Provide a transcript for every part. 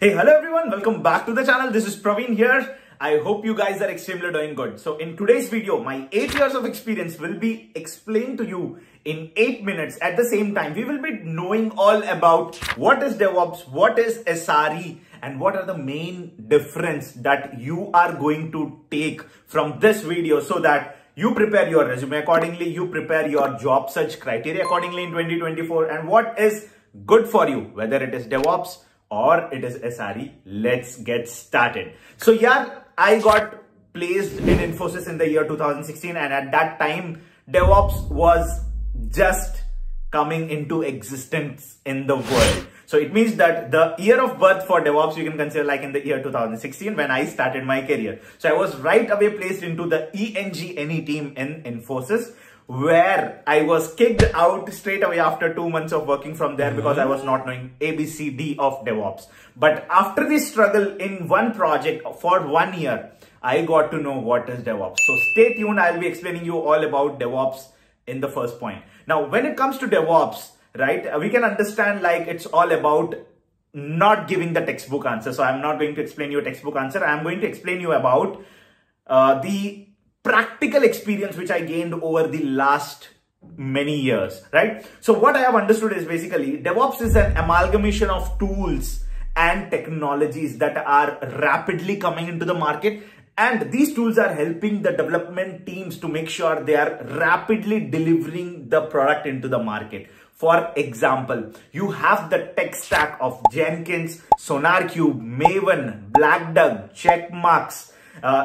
Hey, hello everyone, welcome back to the channel. This is Praveen here. I hope you guys are extremely doing good. So in today's video, my 8 years of experience will be explained to you in 8 minutes. At the same time, we will be knowing all about what is DevOps, what is SRE, and what are the main difference that you are going to take from this video so that you prepare your resume accordingly, you prepare your job search criteria accordingly in 2024, and what is good for you, whether it is DevOps or it is SRE. Let's get started. So yeah, I got placed in Infosys in the year 2016, and at that time, DevOps was just coming into existence in the world. So it means that the year of birth for DevOps, you can consider like in the year 2016 when I started my career. So I was right away placed into the ENGNE team in Infosys, where I was kicked out straight away after 2 months of working from there because I was not knowing ABCD of DevOps. But after this struggle in one project for 1 year, I got to know what is DevOps. So stay tuned. I'll be explaining you all about DevOps in the first point. Now, when it comes to DevOps, right, we can understand like it's all about not giving the textbook answer. So I'm not going to explain you a textbook answer. I'm going to explain you about the practical experience which I gained over the last many years, right? So what I have understood is basically DevOps is an amalgamation of tools and technologies that are rapidly coming into the market. And these tools are helping the development teams to make sure they are rapidly delivering the product into the market. For example, you have the tech stack of Jenkins, SonarQube, Maven, Black Duck, Checkmarks.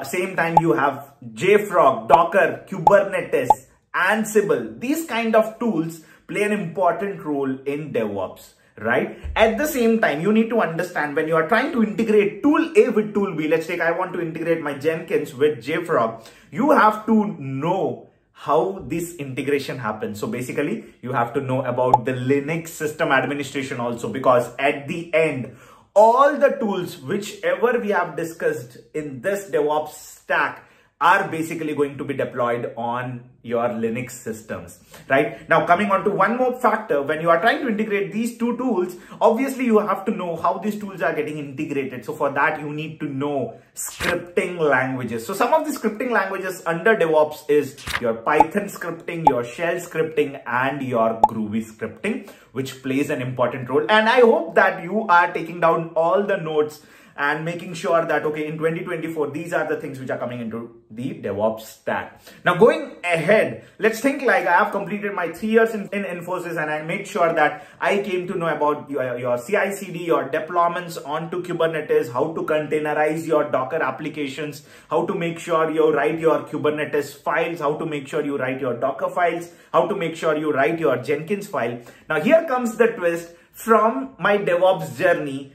Same time you have JFrog, Docker, Kubernetes, Ansible. These kind of tools play an important role in DevOps, right? At the same time, you need to understand when you are trying to integrate tool A with tool B, let's take I want to integrate my Jenkins with JFrog, you have to know how this integration happens. So basically, you have to know about the Linux system administration also, because at the end, all the tools, whichever we have discussed in this DevOps stack, are basically going to be deployed on your Linux systems, right? Now, coming on to one more factor, when you are trying to integrate these two tools, obviously you have to know how these tools are getting integrated. So for that, you need to know scripting languages. So some of the scripting languages under DevOps is your Python scripting, your shell scripting, and your Groovy scripting, which plays an important role. And I hope that you are taking down all the notes and making sure that, okay, in 2024, these are the things which are coming into the DevOps stack. Now, going ahead, let's think like I have completed my 3 years in Infosys, and I made sure that I came to know about your CI/CD, your deployments onto Kubernetes, how to containerize your Docker applications, how to make sure you write your Kubernetes files, how to make sure you write your Docker files, how to make sure you write your Jenkins file. Now, here comes the twist. From my DevOps journey,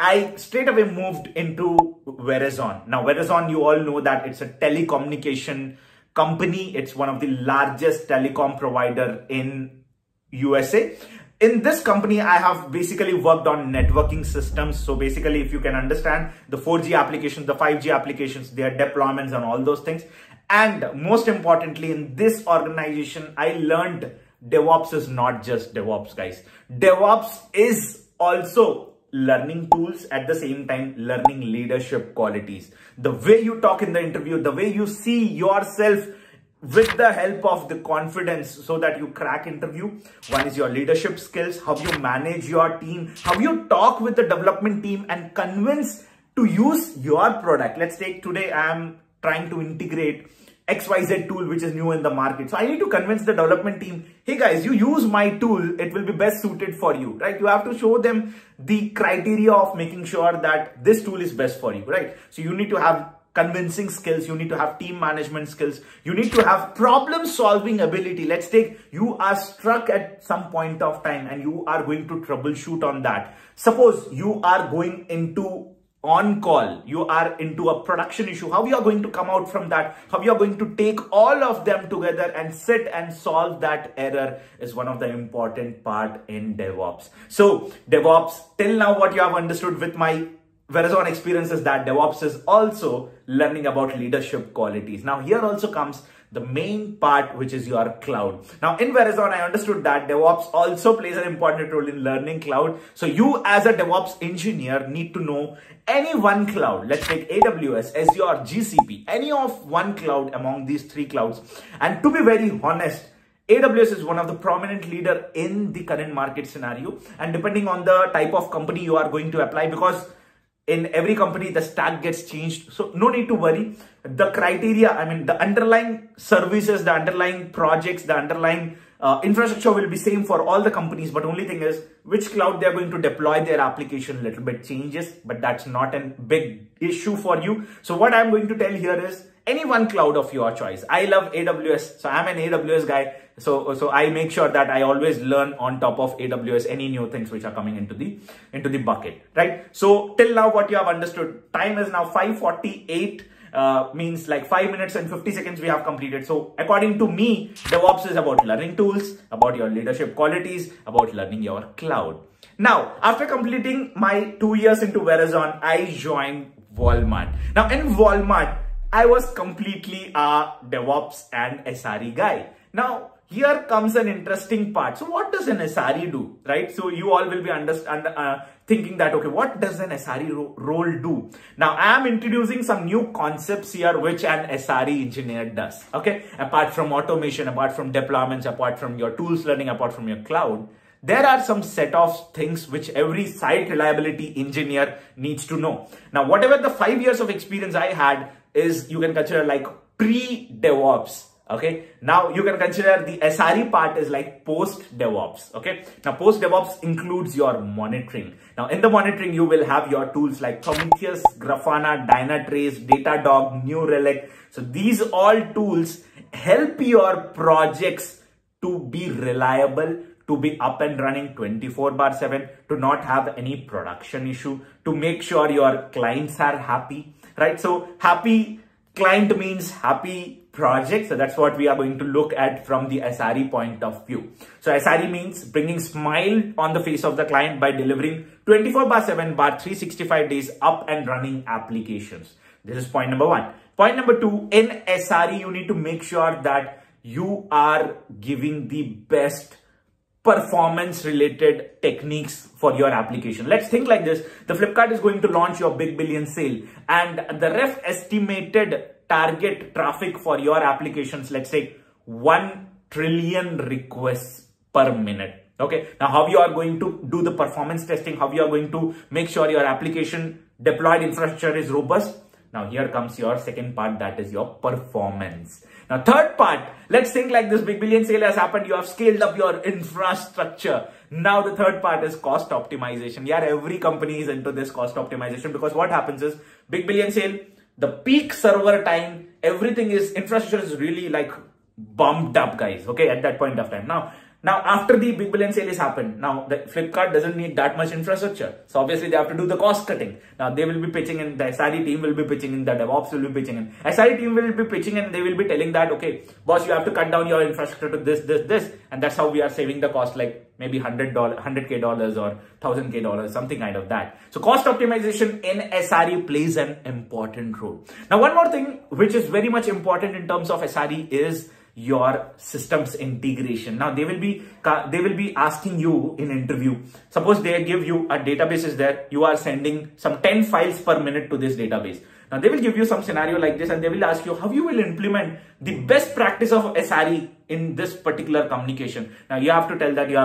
I straight away moved into Verizon. Now, Verizon, you all know that it's a telecommunication company. It's one of the largest telecom provider in USA. In this company, I have basically worked on networking systems. So basically, if you can understand the 4G applications, the 5G applications, their deployments and all those things. And most importantly, in this organization, I learned DevOps is not just DevOps, guys. DevOps is also learning tools, at the same time learning leadership qualities, the way you talk in the interview, the way you see yourself with the help of the confidence so that you crack interview. One is your leadership skills, how you manage your team, how you talk with the development team and convince to use your product. Let's take today I am trying to integrate XYZ tool which is new in the market. So I need to convince the development team, hey guys, you use my tool, it will be best suited for you, right? You have to show them the criteria of making sure that this tool is best for you, right? So you need to have convincing skills, you need to have team management skills, you need to have problem solving ability. Let's take you are stuck at some point of time and you are going to troubleshoot on that. Suppose you are going into on call, you are into a production issue, how you are going to come out from that, how you are going to take all of them together and sit and solve that error is one of the important part in DevOps. So DevOps, till now what you have understood with my Verizon experiences that DevOps is also learning about leadership qualities. Now, here also comes the main part, which is your cloud. Now, in Verizon, I understood that DevOps also plays an important role in learning cloud. So you as a DevOps engineer need to know any one cloud. Let's take AWS, Azure, GCP, any of one cloud among these three clouds. And to be very honest, AWS is one of the prominent leaders in the current market scenario. And depending on the type of company you are going to apply, because in every company, the stack gets changed. So no need to worry. The criteria, I mean, the underlying services, the underlying projects, the underlying infrastructure will be same for all the companies. But only thing is which cloud they're going to deploy their application little bit changes, but that's not a big issue for you. So what I'm going to tell here is any one cloud of your choice. I love AWS. So I'm an AWS guy. So I make sure that I always learn on top of AWS any new things which are coming into the bucket, right? So till now, what you have understood, time is now 5:48, means like 5 minutes and 50 seconds we have completed. So according to me, DevOps is about learning tools, about your leadership qualities, about learning your cloud. Now, after completing my 2 years into Verizon, I joined Walmart. Now in Walmart, I was completely a DevOps and SRE guy. Now, here comes an interesting part. So what does an SRE do, right? So you all will be thinking that, okay, what does an SRE role do? Now, I am introducing some new concepts here, which an SRE engineer does, okay? Apart from automation, apart from deployments, apart from your tools learning, apart from your cloud, there are some set of things which every site reliability engineer needs to know. Now, whatever the 5 years of experience I had is, you can consider like pre-DevOps. Okay, now you can consider the SRE part is like post-DevOps. Okay, now post-DevOps includes your monitoring. Now in the monitoring, you will have your tools like Prometheus, Grafana, Dynatrace, Datadog, New Relic. So these all tools help your projects to be reliable, to be up and running 24/7, to not have any production issue, to make sure your clients are happy, right? So happy client means happy project. So that's what we are going to look at from the SRE point of view. So SRE means bringing smile on the face of the client by delivering 24/7/365 days up and running applications. This is point number one. Point number two, in SRE, you need to make sure that you are giving the best performance related techniques for your application. Let's think like this. The Flipkart is going to launch your big billion sale, and the ref estimated target traffic for your applications, let's say 1 trillion requests per minute. Okay. Now, how you are going to do the performance testing, how you are going to make sure your application deployed infrastructure is robust. Now, here comes your second part, that is your performance. Now, third part, let's think like this big billion sale has happened. You have scaled up your infrastructure. Now, the third part is cost optimization. Yeah, every company is into this cost optimization, because what happens is big billion sale, the peak server time, everything is, infrastructure is really like bumped up, guys. Okay, at that point of time. Now after the big billion sale has happened, now the Flipkart doesn't need that much infrastructure. So obviously they have to do the cost cutting. Now they will be pitching in, the SRE team will be pitching in, the DevOps will be pitching in. SRE team will be pitching in, and they will be telling that, okay, boss, you have to cut down your infrastructure to this, this, this. And that's how we are saving the cost, like maybe $100K or $1,000K, something kind of that. So cost optimization in SRE plays an important role. Now, one more thing which is very much important in terms of SRE is your systems integration. Now they will be asking you in interview, suppose they give you a database is there, you are sending some 10 files per minute to this database. Now they will give you some scenario like this, and they will ask you how you will implement the best practice of SRE in this particular communication. Now you have to tell that you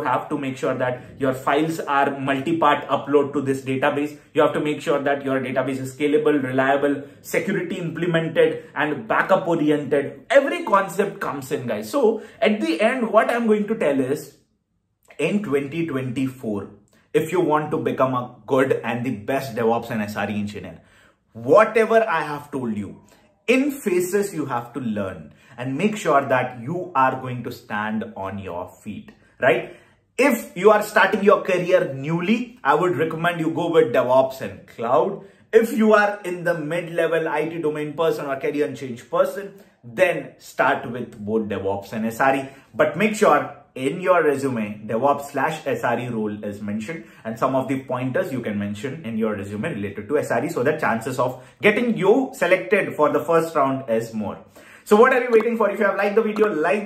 have to make sure that your files are multi-part upload to this database. You have to make sure that your database is scalable, reliable, security implemented, and backup oriented. Every concept comes in, guys. So at the end, what I'm going to tell is, in 2024, if you want to become a good and the best DevOps and SRE engineer, whatever I have told you, in phases you have to learn and make sure that you are going to stand on your feet, right? If you are starting your career newly, I would recommend you go with DevOps and cloud. If you are in the mid-level IT domain person or career change person, then start with both DevOps and SRE, but make sure in your resume, DevOps/SRE role is mentioned, and some of the pointers you can mention in your resume related to SRE, so that chances of getting you selected for the first round is more. So what are you waiting for? If you have liked the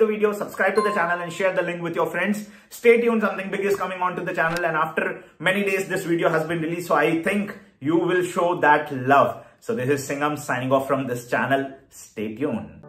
video, subscribe to the channel and share the link with your friends. Stay tuned, something big is coming onto the channel, and after many days this video has been released, so I think you will show that love. So this is Singam signing off from this channel. Stay tuned.